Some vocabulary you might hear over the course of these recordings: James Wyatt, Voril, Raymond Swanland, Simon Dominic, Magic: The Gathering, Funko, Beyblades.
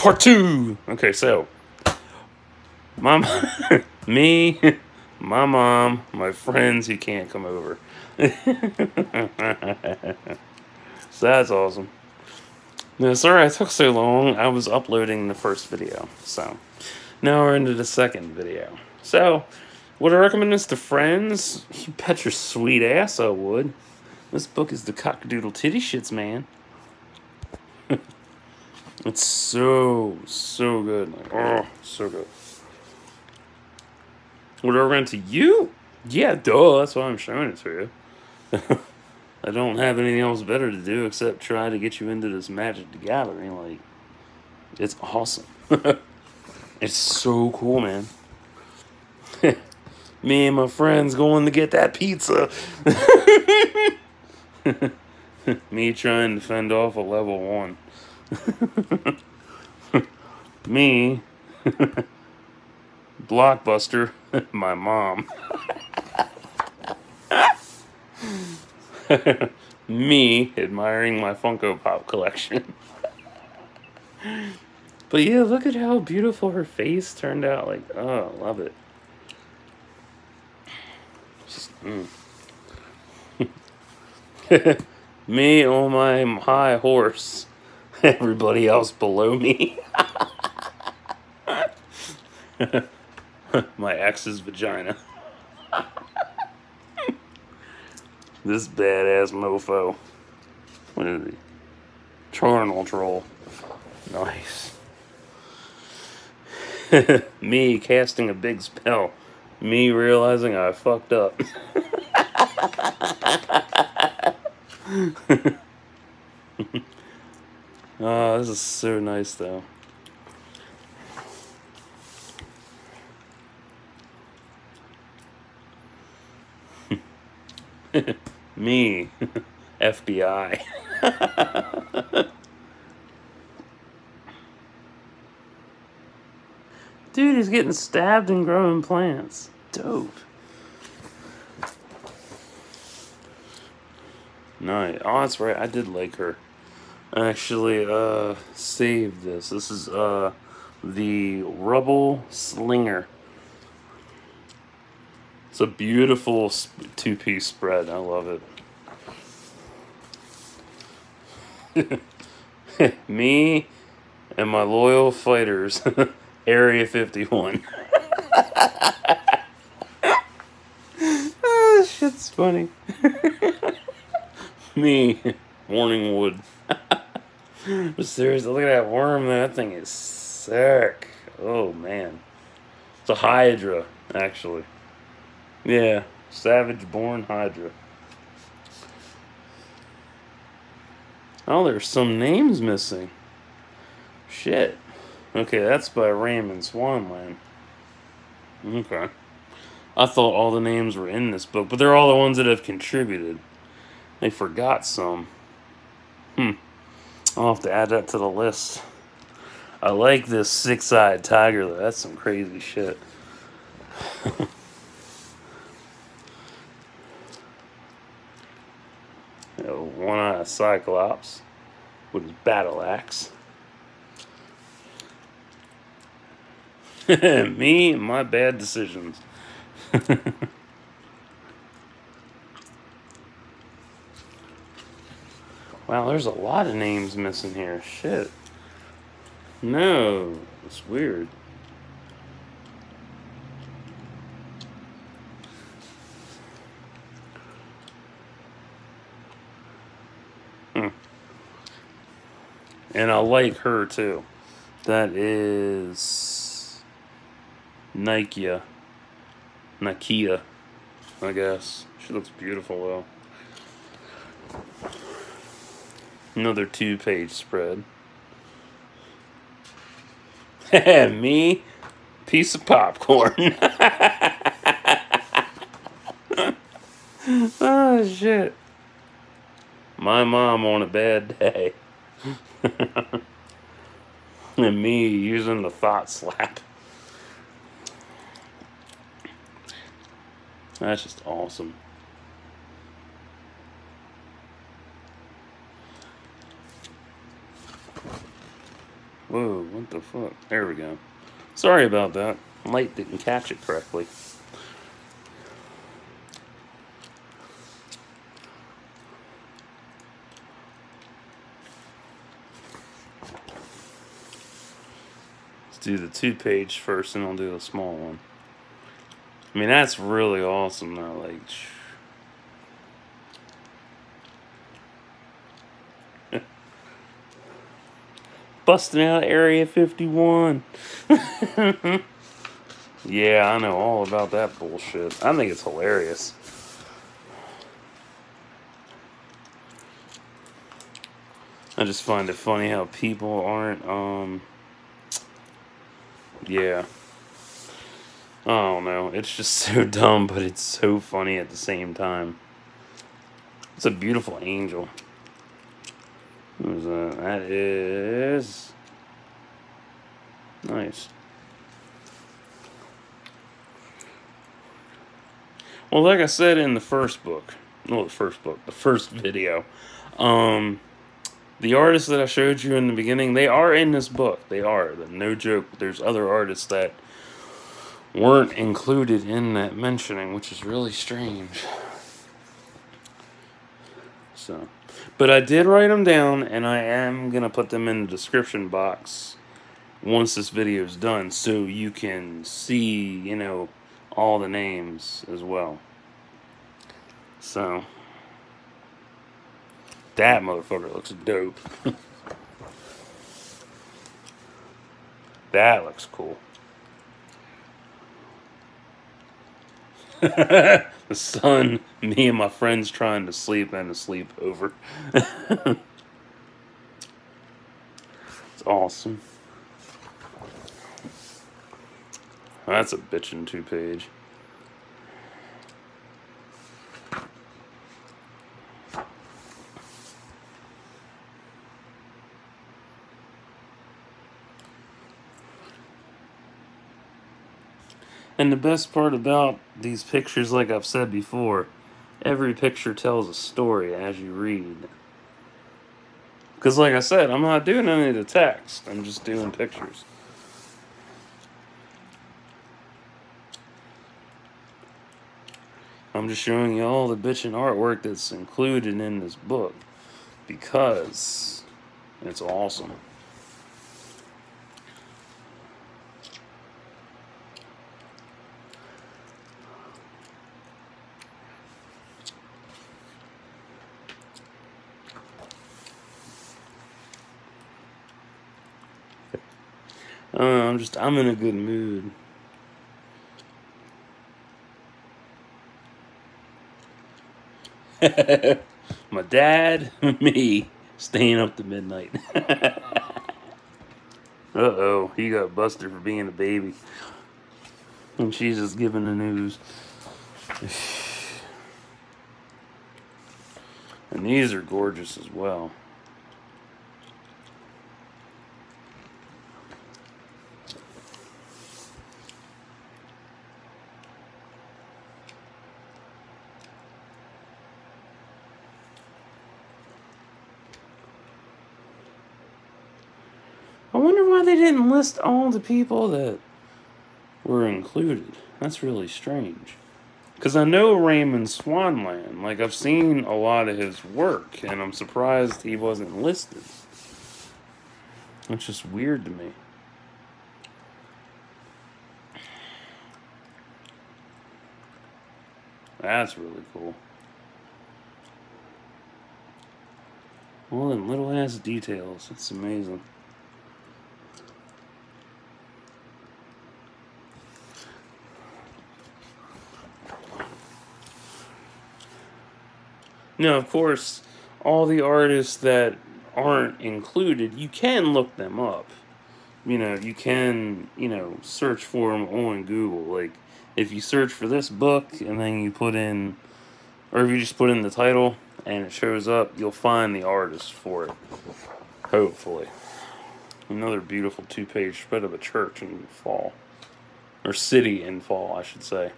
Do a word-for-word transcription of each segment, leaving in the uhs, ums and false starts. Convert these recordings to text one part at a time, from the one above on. part two. Okay, so mom, me, my mom, my friends who can't come over. So that's awesome. No, sorry I took so long. I was uploading the first video, so now we're into the second video. So would I recommend this to friends? You bet your sweet ass I would. This book is the cock-a-doodle titty shits, man. It's so, so good. Like, oh, so good. Would I recommend it to you? Yeah, duh. That's why I'm showing it to you. I don't have anything else better to do except try to get you into this Magic: The Gathering. Like, it's awesome. It's so cool, man. Me and my friends going to get that pizza. Me trying to fend off a level one. Me. Blockbuster. My mom. Me admiring my Funko Pop collection. But yeah, look at how beautiful her face turned out. Like, oh, I love it. Just, mm. Me on my high horse. Everybody else below me. My ex's vagina. This badass mofo. What is he? Charnel troll. Nice. Me casting a big spell. Me realizing I fucked up. Oh, this is so nice, though. Me, F B I. Dude, he's getting stabbed and growing plants. Dope. Nice. Oh, that's right. I did like her. I actually uh, saved this. This is uh, the Rubble Slinger. It's a beautiful two-piece spread. I love it. Me and my loyal fighters, Area fifty-one. Oh, shit's funny. Me, Warning Wood. But seriously, look at that worm. That thing is sick. Oh, man. It's a Hydra, actually. Yeah, Savage Born Hydra. Oh, there's some names missing. Shit. Okay, that's by Raymond Swanland. Okay. I thought all the names were in this book, but they're all the ones that have contributed. They forgot some. Hmm. I'll have to add that to the list. I like this six-eyed tiger, though. That's some crazy shit. One-eyed Cyclops with his battle axe. Me and my bad decisions. Wow, there's a lot of names missing here. Shit. No, it's weird. And I like her, too. That is... Nikea. Nikea, I guess. She looks beautiful, though. Another two-page spread. Me, piece of popcorn. Oh, shit. My mom on a bad day. And me using the thought slap. That's just awesome. Whoa, what the fuck? There we go. Sorry about that. Light didn't catch it correctly. Let's do the two page first, and I'll do a small one. I mean, that's really awesome though, like... busting out Area fifty-one. Yeah, I know all about that bullshit. I think it's hilarious. I just find it funny how people aren't, um... yeah. I don't know. It's just so dumb, but it's so funny at the same time. It's a beautiful angel. What is that? That is... nice. Well, like I said in the first book, well, the first book, the first video, um, the artists that I showed you in the beginning, they are in this book. They are. No joke. There's other artists that weren't included in that mentioning, which is really strange. So, but I did write them down, and I am going to put them in the description box once this video is done, so you can see, you know, all the names as well. So that motherfucker looks dope. That looks cool. The sun, me and my friends trying to sleep and to sleep over. It's awesome. That's a bitchin' two page. And the best part about these pictures, like I've said before, every picture tells a story as you read. Because like I said, I'm not doing any of the text. I'm just doing pictures. I'm just showing you all the bitchin' artwork that's included in this book because it's awesome. Uh, I'm just, I'm in a good mood. My dad, me, staying up to midnight. Uh-oh, he got busted for being a baby. And she's just giving the news. And these are gorgeous as well. They didn't list all the people that were included. That's really strange. Because I know Raymond Swanland. Like, I've seen a lot of his work, and I'm surprised he wasn't listed. That's just weird to me. That's really cool. All them little ass details. It's amazing. Now, of course, all the artists that aren't included, you can look them up. You know, you can, you know, search for them on Google. Like, if you search for this book and then you put in, or if you just put in the title and it shows up, you'll find the artist for it, hopefully. Another beautiful two-page spread of a church in fall. Or city in fall, I should say.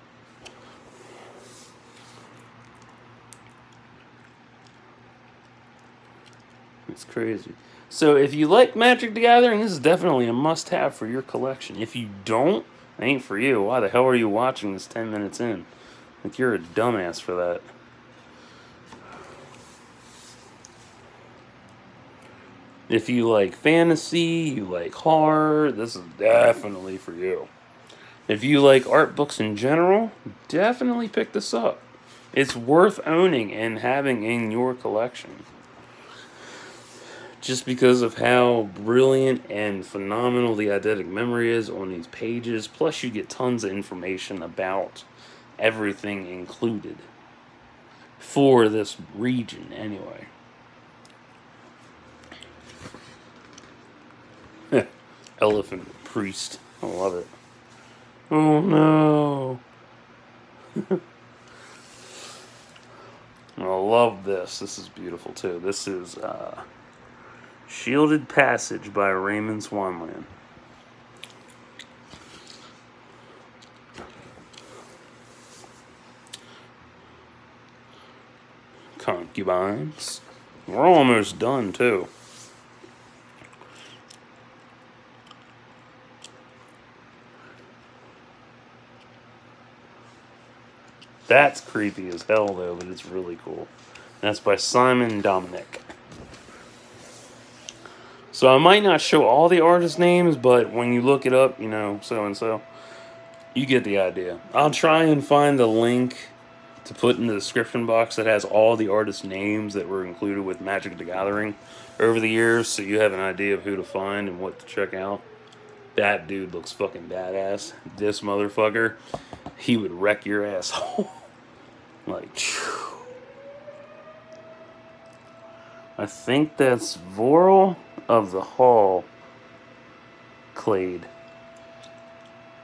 It's crazy. So if you like Magic: The Gathering, this is definitely a must-have for your collection. If you don't, it ain't for you. Why the hell are you watching this ten minutes in? Like, you're a dumbass for that. If you like fantasy, you like horror, this is definitely for you. If you like art books in general, definitely pick this up. It's worth owning and having in your collection. Just because of how brilliant and phenomenal the eidetic memory is on these pages, plus you get tons of information about everything included for this region anyway. Elephant priest. I love it. Oh no. I love this. This is beautiful too. This is uh, Shielded Passage by Raymond Swanland. Concubines. We're almost done too. That's creepy as hell, though, but it's really cool. And that's by Simon Dominic. So I might not show all the artist names, but when you look it up, you know, so-and-so, you get the idea. I'll try and find the link to put in the description box that has all the artist names that were included with Magic: The Gathering over the years, so you have an idea of who to find and what to check out. That dude looks fucking badass. This motherfucker, he would wreck your asshole. Like, phew. I think that's Voril of the Hall Clade.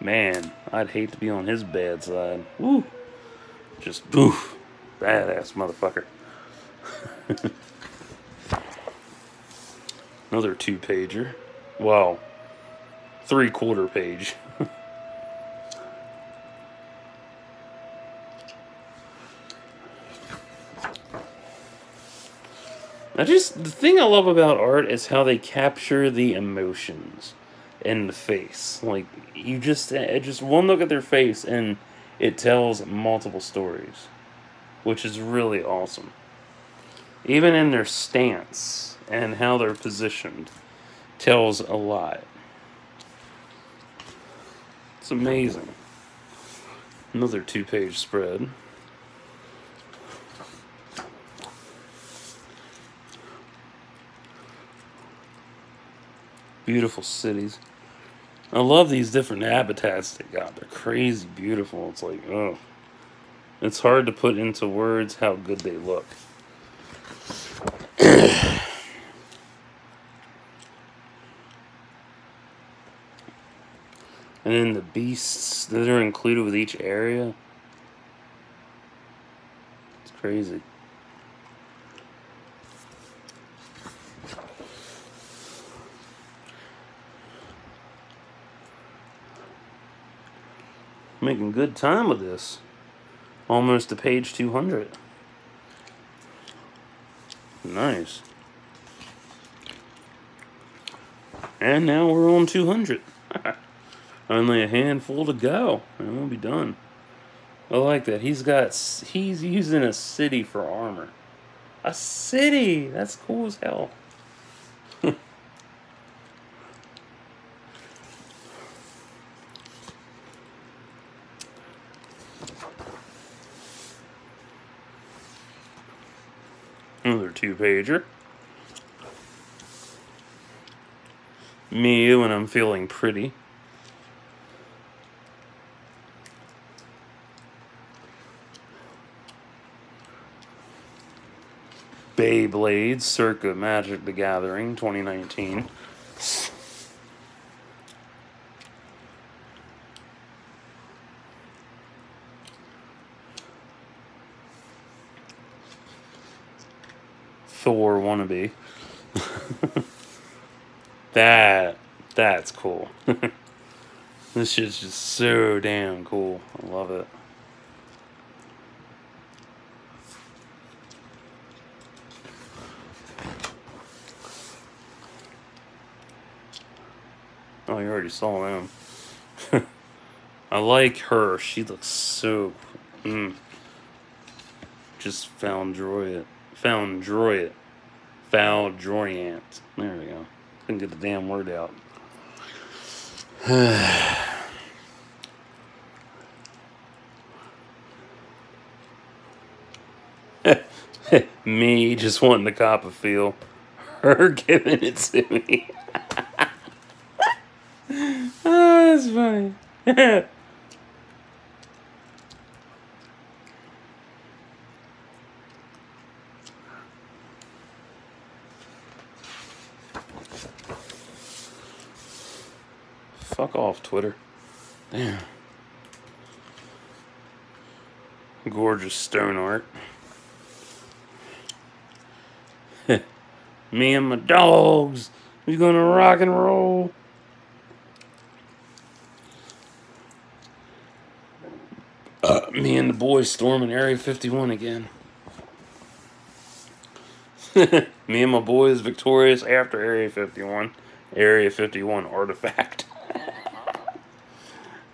Man, I'd hate to be on his bad side. Woo! Just poof. Badass motherfucker. Another two pager. Wow. Three quarter page. I just, the thing I love about art is how they capture the emotions in the face. Like, you just, just one look at their face and it tells multiple stories, which is really awesome. Even in their stance and how they're positioned tells a lot. It's amazing. Another two-page spread. Beautiful cities. I love these different habitats they got. They're crazy beautiful. It's like, oh. It's hard to put into words how good they look. And then the beasts that are included with each area. It's crazy. Making good time with this. Almost to page two hundred. Nice. And now we're on two hundred. Only a handful to go, and we'll be done. I like that. He's got, he's using a city for armor. A city! That's cool as hell. Another two-pager. Me when I'm feeling pretty. Beyblades, circa Magic: The Gathering, twenty nineteen. Thor wannabe. that, that's cool. This shit's just so damn cool. I love it. Oh, you already saw them. I like her. She looks so... Mm. Just found Droid. Found Droid. Foul Droyant. There we go. Couldn't get the damn word out. Me just wanting to cop a feel. Her giving it to me. Oh, that's funny. Fuck off, Twitter. Damn. Gorgeous stone art. Me and my dogs, we gonna rock and roll. Uh, me and the boys storming Area fifty-one again. Me and my boys victorious after Area fifty-one. Area fifty-one artifact.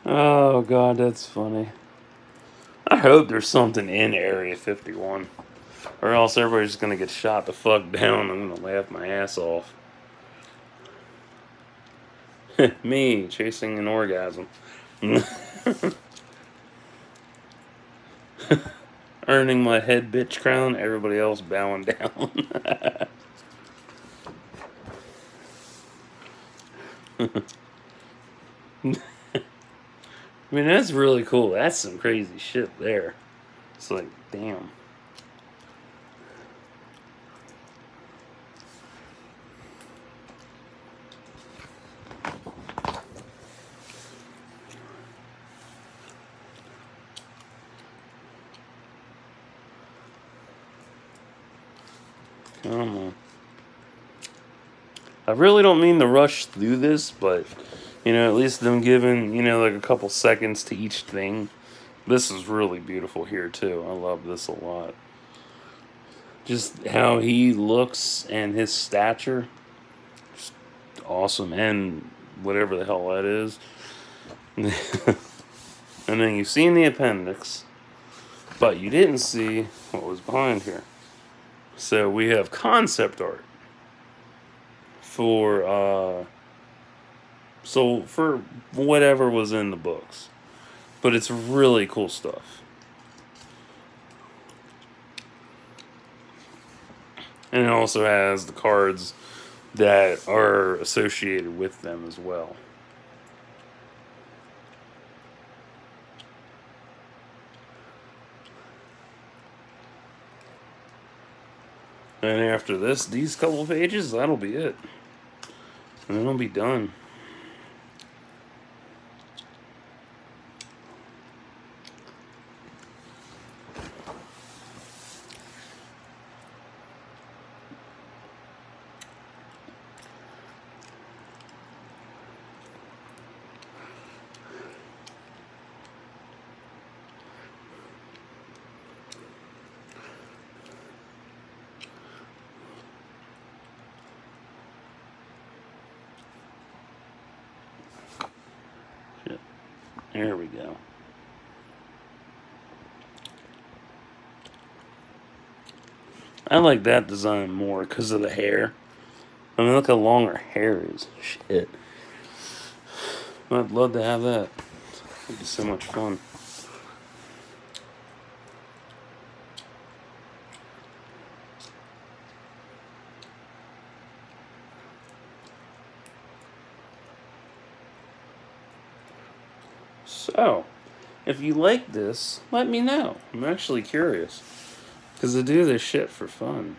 Oh, God, that's funny. I hope there's something in Area fifty-one. Or else everybody's gonna get shot the fuck down. I'm gonna laugh my ass off. Me, chasing an orgasm. Earning my head bitch crown, everybody else bowing down. I mean, that's really cool. That's some crazy shit there. It's like, damn. Come on. I really don't mean to rush through this, but... You know, at least them giving, you know, like a couple seconds to each thing. This is really beautiful here, too. I love this a lot. Just how he looks and his stature. Just awesome. And whatever the hell that is. And then you've seen the appendix. But you didn't see what was behind here. So we have concept art. For, uh... So, for whatever was in the books. But it's really cool stuff. And it also has the cards that are associated with them as well. And after this, these couple pages, that'll be it. And it'll be done. There we go. I like that design more because of the hair. I mean, look how long her hair is. Shit. I'd love to have that. It'd be so much fun. So, if you like this, let me know. I'm actually curious. Because I do this shit for fun.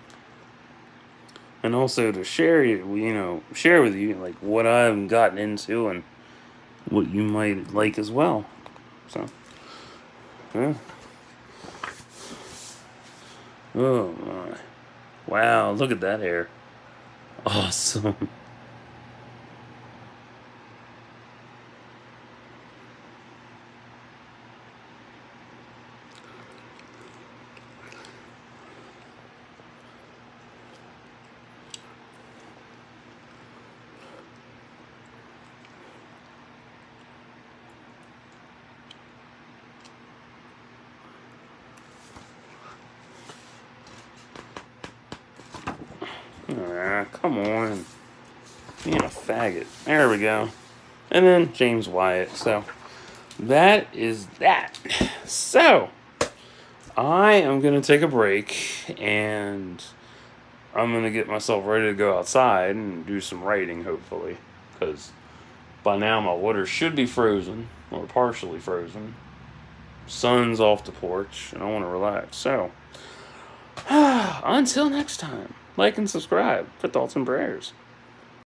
And also to share, you, you know, share with you, like, what I've gotten into and what you might like as well. So, yeah. Oh, my. Wow, look at that hair. Awesome. Ah, come on. Being a faggot. There we go. And then James Wyatt. So that is that. So I am going to take a break and I'm going to get myself ready to go outside and do some writing, hopefully. Because by now my water should be frozen or partially frozen. Sun's off the porch and I want to relax. So until next time, like and subscribe for thoughts and prayers.